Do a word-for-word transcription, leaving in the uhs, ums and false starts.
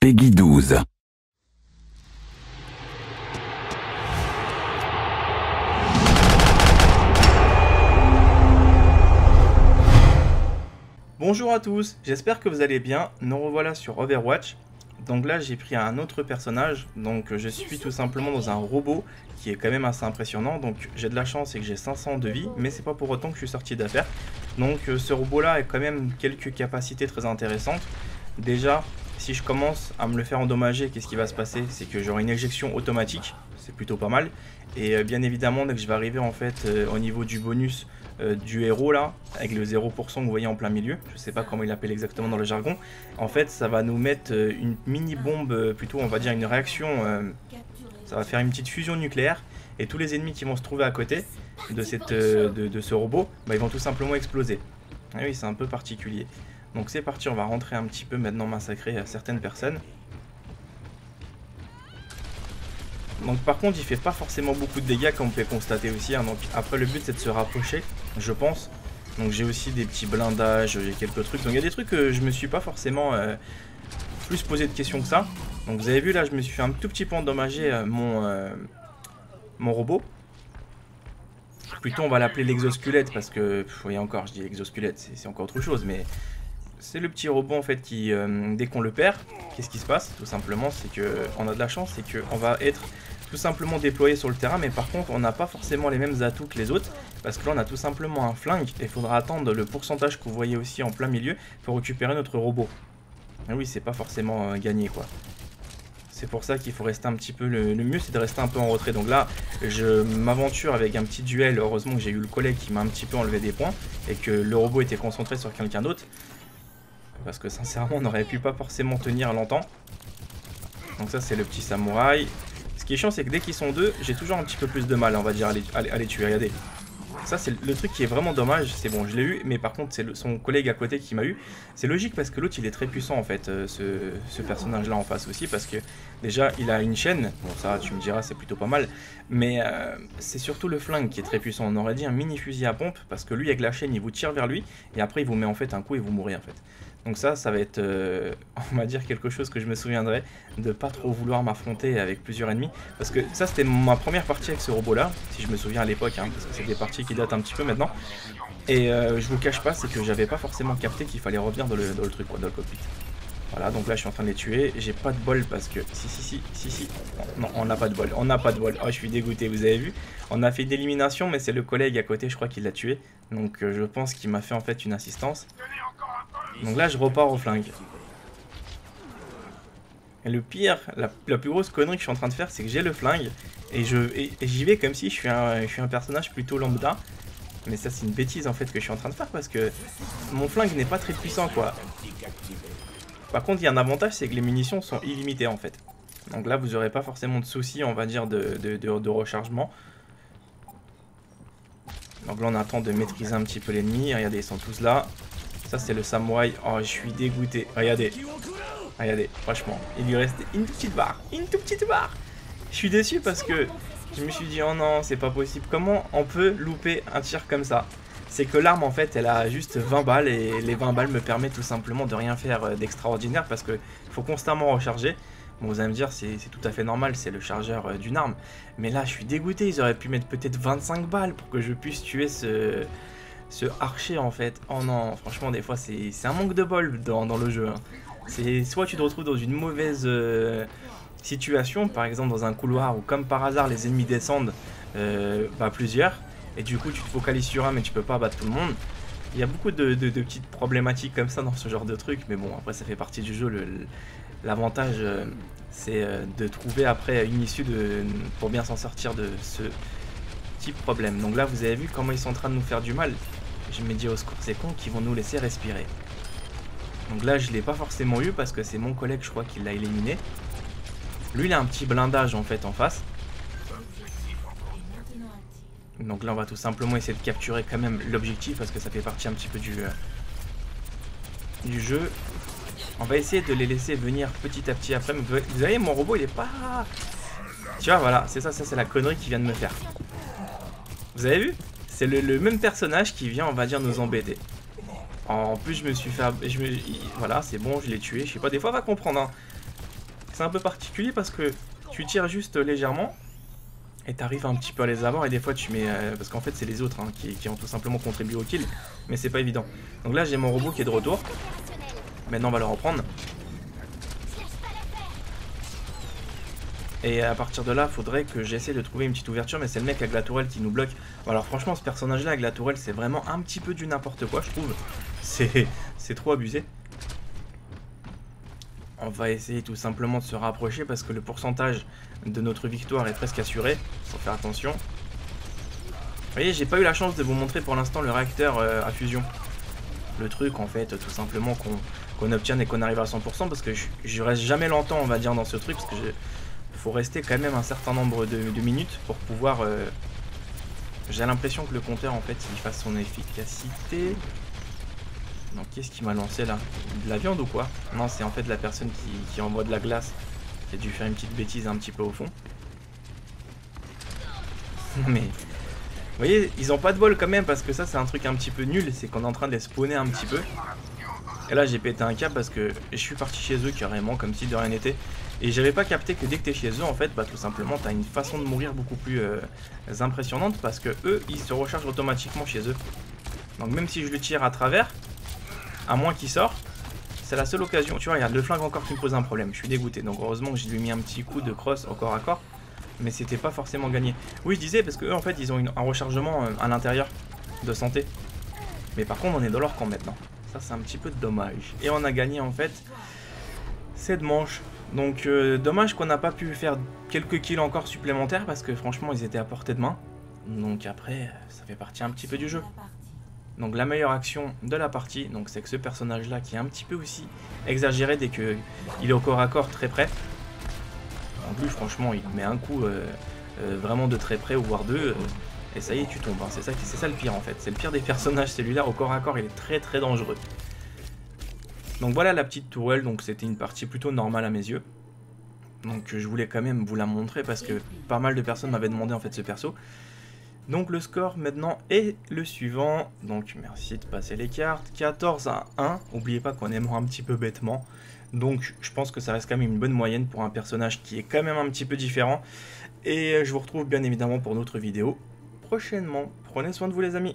Peggy douze. Bonjour à tous, j'espère que vous allez bien. Nous revoilà sur Overwatch. Donc là j'ai pris un autre personnage, donc je suis tout simplement dans un robot qui est quand même assez impressionnant. Donc j'ai de la chance et que j'ai cinq cents de vie, mais c'est pas pour autant que je suis sorti d'affaire. Donc ce robot là a quand même quelques capacités très intéressantes. Déjà, si je commence à me le faire endommager, qu'est-ce qui va se passer? C'est que j'aurai une éjection automatique, c'est plutôt pas mal. Et bien évidemment, dès que je vais arriver en fait euh, au niveau du bonus euh, du héros là, avec le zéro pour cent que vous voyez en plein milieu, je sais pas comment il l'appelle exactement dans le jargon, en fait ça va nous mettre euh, une mini-bombe, euh, plutôt on va dire une réaction, euh, ça va faire une petite fusion nucléaire. Et tous les ennemis qui vont se trouver à côté de, cette, euh, de, de ce robot, bah, ils vont tout simplement exploser. Et oui, c'est un peu particulier. Donc c'est parti, on va rentrer un petit peu maintenant massacrer certaines personnes. Donc par contre il fait pas forcément beaucoup de dégâts comme vous pouvez constater aussi hein. Donc après le but c'est de se rapprocher je pense. Donc j'ai aussi des petits blindages, j'ai quelques trucs. Donc il y a des trucs que je me suis pas forcément euh, plus posé de questions que ça. Donc vous avez vu là je me suis fait un tout petit peu endommager euh, mon, euh, mon robot. Plutôt on va l'appeler l'exosquelette parce que vous voyez encore je dis exosquelette, c'est encore autre chose mais... C'est le petit robot en fait qui, euh, dès qu'on le perd, qu'est-ce qui se passe? Tout simplement, c'est qu'on a de la chance, c'est qu'on va être tout simplement déployé sur le terrain. Mais par contre, on n'a pas forcément les mêmes atouts que les autres. Parce que là, on a tout simplement un flingue. Et il faudra attendre le pourcentage que vous voyez aussi en plein milieu pour récupérer notre robot. Et oui, c'est pas forcément euh, gagné quoi. C'est pour ça qu'il faut rester un petit peu, le, le mieux c'est de rester un peu en retrait. Donc là, je m'aventure avec un petit duel. Heureusement que j'ai eu le collègue qui m'a un petit peu enlevé des points. Et que le robot était concentré sur quelqu'un d'autre. Parce que sincèrement on n'aurait pu pas forcément tenir longtemps. Donc ça c'est le petit samouraï. Ce qui est chiant c'est que dès qu'ils sont deux, j'ai toujours un petit peu plus de mal on va dire à les, à les, à les tuer, regardez. Ça c'est le truc qui est vraiment dommage, c'est bon je l'ai eu. Mais par contre c'est son collègue à côté qui m'a eu. C'est logique parce que l'autre il est très puissant en fait euh, ce, ce personnage là en face aussi. Parce que déjà il a une chaîne, bon ça tu me diras c'est plutôt pas mal. Mais euh, c'est surtout le flingue qui est très puissant. On aurait dit un mini fusil à pompe. Parce que lui avec la chaîne il vous tire vers lui. Et après il vous met en fait un coup et vous mourrez en fait. Donc ça, ça va être, euh, on va dire, quelque chose que je me souviendrai, de pas trop vouloir m'affronter avec plusieurs ennemis. Parce que ça, c'était ma première partie avec ce robot-là, si je me souviens à l'époque, hein, parce que c'est des parties qui datent un petit peu maintenant. Et euh, je vous cache pas, c'est que j'avais pas forcément capté qu'il fallait revenir dans le, dans le truc, quoi, dans le cockpit. Voilà, donc là, je suis en train de les tuer. J'ai pas de bol parce que... Si, si, si, si, si. Non, on n'a pas de bol, on n'a pas de bol. Oh, je suis dégoûté, vous avez vu. On a fait d'élimination, mais c'est le collègue à côté, je crois, qui l'a tué. Donc euh, je pense qu'il m'a fait, en fait, une assistance. Donc là je repars au flingue. Et le pire, la, la plus grosse connerie que je suis en train de faire c'est que j'ai le flingue. Et je et, et j'y vais comme si je suis, un, je suis un personnage plutôt lambda. Mais ça c'est une bêtise en fait que je suis en train de faire parce que mon flingue n'est pas très puissant quoi. Par contre il y a un avantage c'est que les munitions sont illimitées en fait. Donc là vous n'aurez pas forcément de soucis on va dire de, de, de, de rechargement. Donc là on attend de maîtriser un petit peu l'ennemi. Regardez ils sont tous là. Ça c'est le samouraï, oh je suis dégoûté, regardez, regardez, franchement, il lui restait une petite barre, une toute petite barre. Je suis déçu parce que je me suis dit oh non c'est pas possible, comment on peut louper un tir comme ça? C'est que l'arme en fait elle a juste vingt balles et les vingt balles me permettent tout simplement de rien faire d'extraordinaire parce qu'il faut constamment recharger. Bon, vous allez me dire c'est tout à fait normal, c'est le chargeur d'une arme, mais là je suis dégoûté, ils auraient pu mettre peut-être vingt-cinq balles pour que je puisse tuer ce... ce archer en fait, oh non, franchement des fois c'est un manque de bol dans, dans le jeu hein. C'est soit tu te retrouves dans une mauvaise euh, situation, par exemple dans un couloir où comme par hasard les ennemis descendent euh, bah, plusieurs et du coup tu te focalises sur un mais tu peux pas battre tout le monde. Il y a beaucoup de, de, de petites problématiques comme ça dans ce genre de truc, mais bon après ça fait partie du jeu. L'avantage euh, c'est euh, de trouver après une issue de, pour bien s'en sortir de ce petit problème. Donc là vous avez vu comment ils sont en train de nous faire du mal. Je me dis au secours c'est con qu'ils vont nous laisser respirer. Donc là je l'ai pas forcément eu parce que c'est mon collègue je crois qui l'a éliminé. Lui il a un petit blindage en fait en face. Donc là on va tout simplement essayer de capturer quand même l'objectif parce que ça fait partie un petit peu du, euh, du jeu. On va essayer de les laisser venir petit à petit après. Vous voyez mon robot il est pas... Tu vois voilà c'est ça, ça c'est la connerie qu'il vient de me faire. Vous avez vu? C'est le, le même personnage qui vient, on va dire, nous embêter. En plus, je me suis fait... Je me, voilà, c'est bon, je l'ai tué. Je sais pas, des fois, on va comprendre. Hein. C'est un peu particulier parce que tu tires juste légèrement et t'arrives un petit peu à les avoir, et des fois tu mets... Euh, parce qu'en fait c'est les autres hein, qui, qui ont tout simplement contribué au kill, mais c'est pas évident. Donc là j'ai mon robot qui est de retour. Maintenant on va le reprendre. Et à partir de là, faudrait que j'essaie de trouver une petite ouverture, mais c'est le mec avec la tourelle qui nous bloque. Alors franchement, ce personnage-là avec la tourelle, c'est vraiment un petit peu du n'importe quoi, je trouve. C'est trop abusé. On va essayer tout simplement de se rapprocher parce que le pourcentage de notre victoire est presque assuré. Faut faire attention. Vous voyez, j'ai pas eu la chance de vous montrer pour l'instant le réacteur à fusion. Le truc, en fait, tout simplement qu'on qu'on obtienne et qu'on arrive à cent pour cent, parce que je, je reste jamais longtemps, on va dire, dans ce truc, parce que je... faut rester quand même un certain nombre de, de minutes pour pouvoir... Euh... J'ai l'impression que le compteur, en fait, il fasse son efficacité. Donc, qu'est-ce qui m'a lancé, là? De la viande ou quoi? Non, c'est en fait la personne qui, qui envoie de la glace. J'ai dû faire une petite bêtise un petit peu au fond. Mais... vous voyez, ils ont pas de bol quand même, parce que ça, c'est un truc un petit peu nul. C'est qu'on est en train de les spawner un petit peu. Et là, j'ai pété un câble parce que je suis parti chez eux carrément, comme si de rien n'était. Et j'avais pas capté que dès que t'es chez eux, en fait, bah tout simplement, t'as une façon de mourir beaucoup plus euh, impressionnante, parce que eux, ils se rechargent automatiquement chez eux. Donc même si je le tire à travers, à moins qu'il sort, c'est la seule occasion. Tu vois, regarde, le flingue encore qui me pose un problème, je suis dégoûté. Donc heureusement que j'ai lui mis un petit coup de cross au corps à corps, mais c'était pas forcément gagné. Oui, je disais, parce qu'eux, en fait, ils ont une, un rechargement euh, à l'intérieur de santé. Mais par contre, on est dans leur camp maintenant. Ça, c'est un petit peu dommage. Et on a gagné, en fait, cette manche. Donc euh, dommage qu'on n'a pas pu faire quelques kills encore supplémentaires, parce que franchement ils étaient à portée de main. Donc après ça fait partie un petit peu du jeu. Donc la meilleure action de la partie, donc c'est que ce personnage là qui est un petit peu aussi exagéré dès que il est au corps à corps très près. En plus franchement il met un coup euh, euh, vraiment de très près, voire deux, euh, et ça y est tu tombes. Hein. C'est ça, c'est ça le pire en fait. C'est le pire des personnages celui-là, au corps à corps il est très très dangereux. Donc voilà la petite tourelle, donc c'était une partie plutôt normale à mes yeux. Donc je voulais quand même vous la montrer parce que pas mal de personnes m'avaient demandé en fait ce perso. Donc le score maintenant est le suivant, donc merci de passer les cartes, quatorze à un. N'oubliez pas qu'on est mort un petit peu bêtement. Donc je pense que ça reste quand même une bonne moyenne pour un personnage qui est quand même un petit peu différent. Et je vous retrouve bien évidemment pour notre vidéo prochainement. Prenez soin de vous les amis.